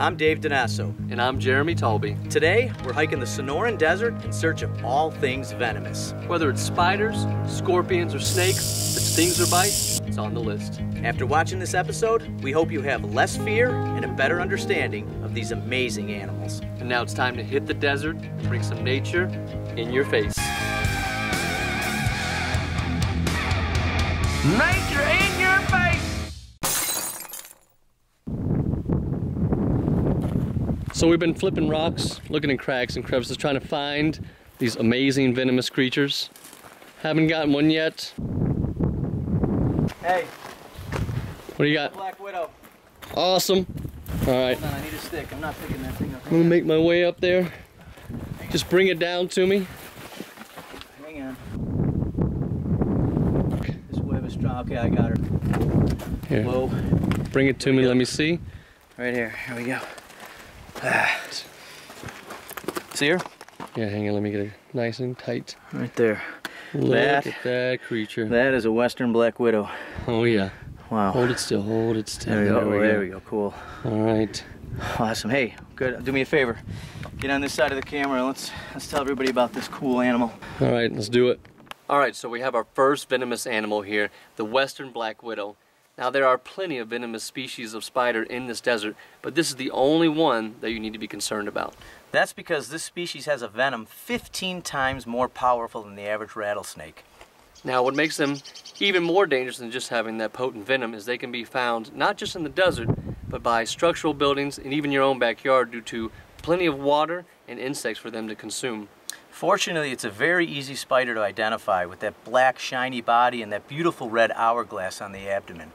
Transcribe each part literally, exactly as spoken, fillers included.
I'm Dave DiNaso. And I'm Jeremy Taulbee. Today, we're hiking the Sonoran Desert in search of all things venomous. Whether it's spiders, scorpions, or snakes, if it's stings or bites, it's on the list. After watching this episode, we hope you have less fear and a better understanding of these amazing animals. And now it's time to hit the desert, bring some nature in your face. Nature in your face! So we've been flipping rocks, looking in cracks and crevices, trying to find these amazing venomous creatures. Haven't gotten one yet. Hey. What do you got? Black Widow. Awesome. All right. Hold on, I need a stick. I'm not picking that thing up. I'm gonna make my way up there. Just bring it down to me. Hang on. Okay, I got her. Here. Whoa. Bring it to me, let me see. Right here, here we go. Ah. See her? Yeah, hang on, let me get it nice and tight. Right there. Look that, at that creature. That is a Western Black Widow. Oh yeah. Wow. Hold it still, hold it still. There we go, there we, there we go, cool. All right. Awesome, hey, good, do me a favor. Get on this side of the camera, let's, let's tell everybody about this cool animal. All right, let's do it. All right, so we have our first venomous animal here, the Western Black Widow. Now there are plenty of venomous species of spider in this desert, but this is the only one that you need to be concerned about. That's because this species has a venom fifteen times more powerful than the average rattlesnake. Now what makes them even more dangerous than just having that potent venom is they can be found not just in the desert, but by structural buildings and even your own backyard due to plenty of water and insects for them to consume. Fortunately, it's a very easy spider to identify with that black, shiny body and that beautiful red hourglass on the abdomen.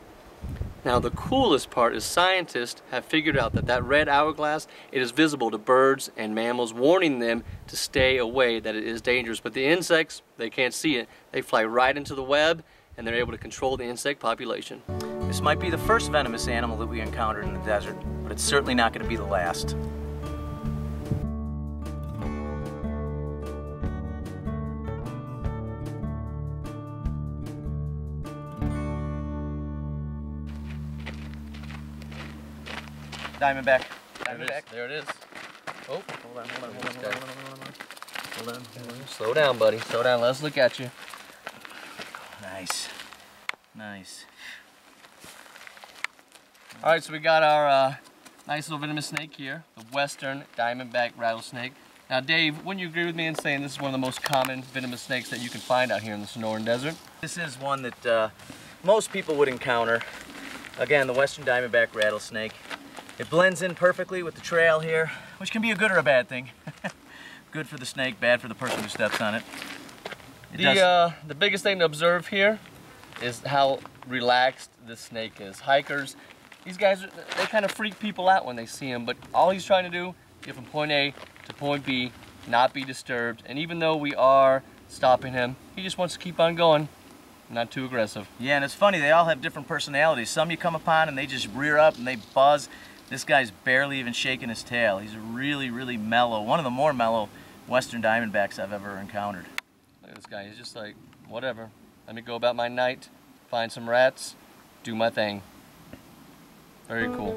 Now, the coolest part is scientists have figured out that that red hourglass, it is visible to birds and mammals, warning them to stay away, that it is dangerous. But the insects, they can't see it. They fly right into the web, and they're able to control the insect population. This might be the first venomous animal that we encountered in the desert, but it's certainly not going to be the last. Diamondback. Diamondback. There it is. Oh, hold on, hold on, hold on, hold on, hold on, hold on, hold on. Slow down, buddy. Slow down. Let's look at you. Nice. Nice. All right, so we got our uh, nice little venomous snake here, the Western Diamondback Rattlesnake. Now, Dave, wouldn't you agree with me in saying this is one of the most common venomous snakes that you can find out here in the Sonoran Desert? This is one that uh, most people would encounter. Again, the Western Diamondback Rattlesnake. It blends in perfectly with the trail here, which can be a good or a bad thing. Good for the snake, bad for the person who steps on it. it the, uh, the biggest thing to observe here is how relaxed this snake is. Hikers, these guys, they kind of freak people out when they see him, but all he's trying to do, get from point A to point B, not be disturbed. And even though we are stopping him, he just wants to keep on going. Not too aggressive. Yeah, and it's funny, they all have different personalities. Some you come upon and they just rear up and they buzz. This guy's barely even shaking his tail. He's really, really mellow. One of the more mellow Western Diamondbacks I've ever encountered. Look at this guy. He's just like, whatever. Let me go about my night, find some rats, do my thing. Very cool.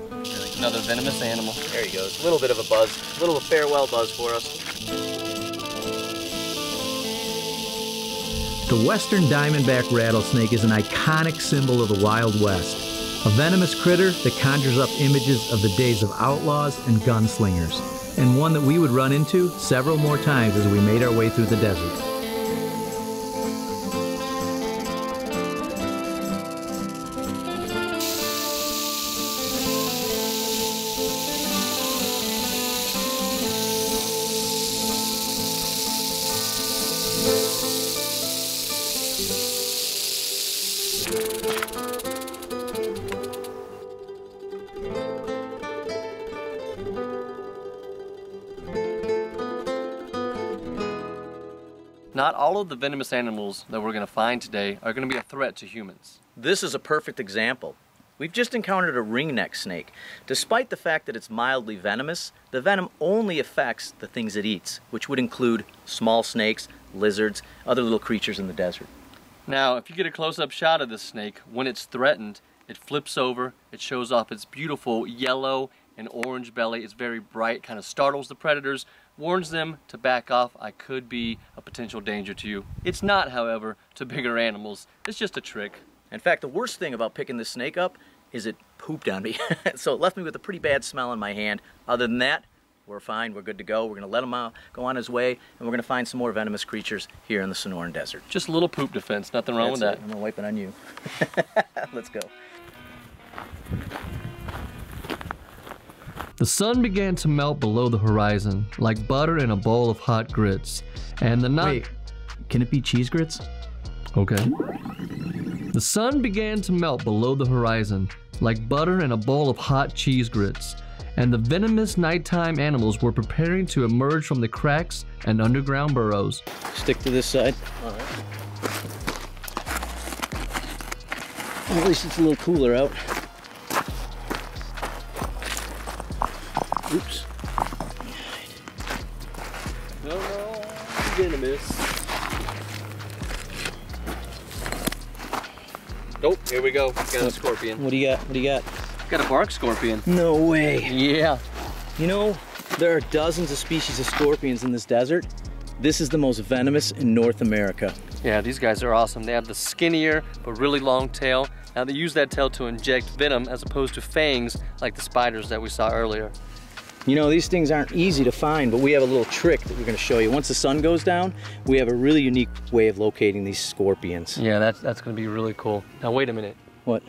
Another venomous animal. There he goes. A little bit of a buzz. A little farewell buzz for us. The Western Diamondback Rattlesnake is an iconic symbol of the Wild West. A venomous critter that conjures up images of the days of outlaws and gunslingers, and one that we would run into several more times as we made our way through the desert. Not all of the venomous animals that we're going to find today are going to be a threat to humans. This is a perfect example. We've just encountered a ringneck snake. Despite the fact that it's mildly venomous, the venom only affects the things it eats, which would include small snakes, lizards, other little creatures in the desert. Now, if you get a close-up shot of this snake, when it's threatened, it flips over, it shows off its beautiful yellow an orange belly. It's very bright, kind of startles the predators, warns them to back off. I could be a potential danger to you. It's not, however, to bigger animals. It's just a trick. In fact, the worst thing about picking this snake up is it pooped on me. So it left me with a pretty bad smell in my hand. Other than that, we're fine, we're good to go. We're going to let him out, go on his way, and we're going to find some more venomous creatures here in the Sonoran Desert. Just a little poop defense, nothing wrong That's with it. that. I'm going to wipe it on you. Let's go. The sun began to melt below the horizon, like butter in a bowl of hot grits. And the night... Wait, can it be cheese grits? Okay. The sun began to melt below the horizon, like butter in a bowl of hot cheese grits. And the venomous nighttime animals were preparing to emerge from the cracks and underground burrows. Stick to this side. All right. Well, at least it's a little cooler out. Oops. No, no, venomous. Nope, here we go. Got a scorpion. What do you got? What do you got? Got a bark scorpion. No way. Yeah. You know, there are dozens of species of scorpions in this desert. This is the most venomous in North America. Yeah, these guys are awesome. They have the skinnier, but really long tail. Now they use that tail to inject venom as opposed to fangs like the spiders that we saw earlier. You know, these things aren't easy to find, but we have a little trick that we're gonna show you. Once the sun goes down, we have a really unique way of locating these scorpions. Yeah, that's, that's gonna be really cool. Now, wait a minute. What?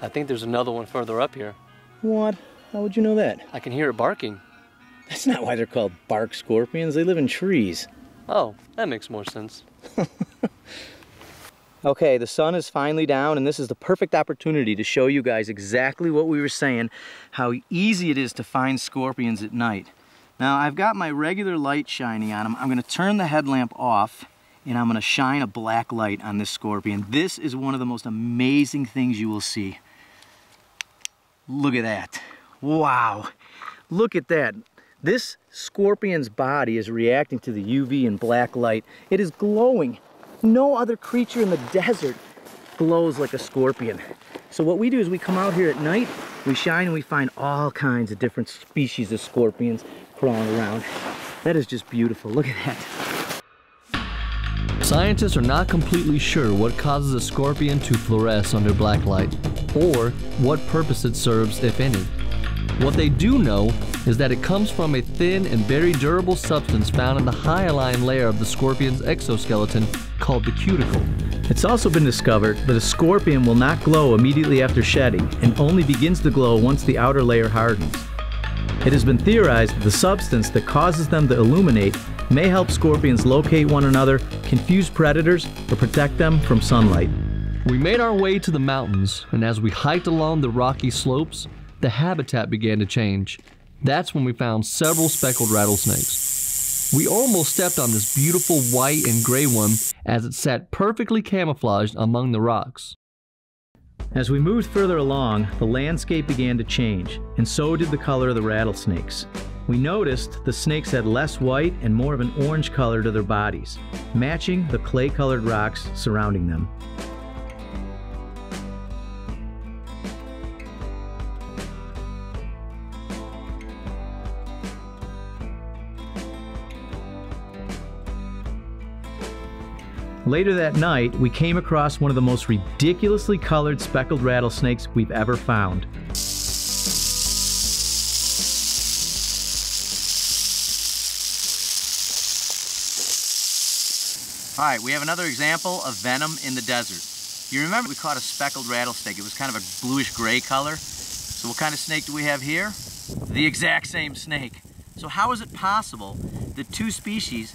I think there's another one further up here. What? How would you know that? I can hear it barking. That's not why they're called bark scorpions. They live in trees. Oh, that makes more sense. Okay, the sun is finally down, and this is the perfect opportunity to show you guys exactly what we were saying, how easy it is to find scorpions at night. Now, I've got my regular light shining on them. I'm gonna turn the headlamp off, and I'm gonna shine a black light on this scorpion. This is one of the most amazing things you will see. Look at that. Wow. Look at that. This scorpion's body is reacting to the U V and black light. It is glowing. No other creature in the desert glows like a scorpion. So what we do is we come out here at night, we shine, and we find all kinds of different species of scorpions crawling around. That is just beautiful. Look at that. Scientists are not completely sure what causes a scorpion to fluoresce under black light, or what purpose it serves, if any. What they do know is that it comes from a thin and very durable substance found in the hyaline layer of the scorpion's exoskeleton called the cuticle. It's also been discovered that a scorpion will not glow immediately after shedding and only begins to glow once the outer layer hardens. It has been theorized that the substance that causes them to illuminate may help scorpions locate one another, confuse predators, or protect them from sunlight. We made our way to the mountains, and as we hiked along the rocky slopes, the habitat began to change. That's when we found several speckled rattlesnakes. We almost stepped on this beautiful white and gray one as it sat perfectly camouflaged among the rocks. As we moved further along, the landscape began to change, and so did the color of the rattlesnakes. We noticed the snakes had less white and more of an orange color to their bodies, matching the clay-colored rocks surrounding them. Later that night, we came across one of the most ridiculously colored speckled rattlesnakes we've ever found. All right, we have another example of venom in the desert. You remember we caught a speckled rattlesnake. It was kind of a bluish-gray color. So what kind of snake do we have here? The exact same snake. So how is it possible that two species,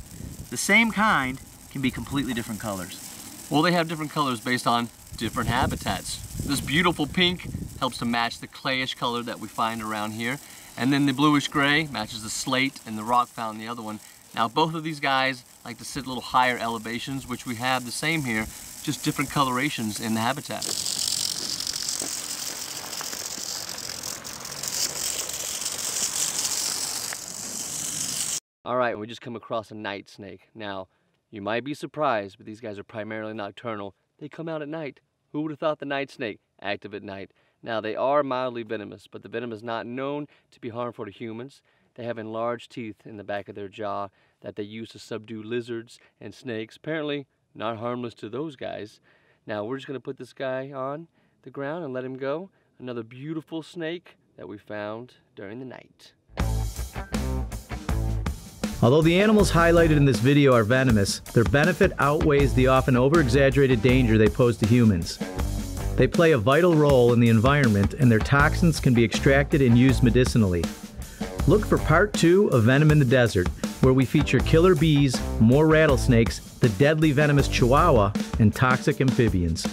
the same kind, can be completely different colors? Well, they have different colors based on different habitats. This beautiful pink helps to match the clayish color that we find around here, and then the bluish gray matches the slate and the rock found in the other one. Now, both of these guys like to sit a little higher elevations, which we have the same here, just different colorations in the habitat. All right, we just come across a night snake. Now, you might be surprised, but these guys are primarily nocturnal. They come out at night. Who would have thought the night snake active at night? Now, they are mildly venomous, but the venom is not known to be harmful to humans. They have enlarged teeth in the back of their jaw that they use to subdue lizards and snakes. Apparently, not harmless to those guys. Now, we're just going to put this guy on the ground and let him go. Another beautiful snake that we found during the night. Although the animals highlighted in this video are venomous, their benefit outweighs the often over-exaggerated danger they pose to humans. They play a vital role in the environment, and their toxins can be extracted and used medicinally. Look for part two of Venom in the Desert, where we feature killer bees, more rattlesnakes, the deadly venomous chihuahua, and toxic amphibians.